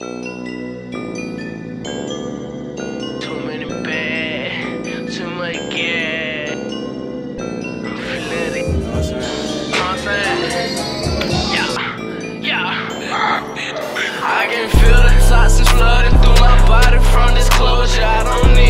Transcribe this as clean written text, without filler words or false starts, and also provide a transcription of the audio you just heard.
Too many bad, too much gas. I'm flooded. Yeah, yeah. I can feel the toxins flooding through my body from this closure. I don't need.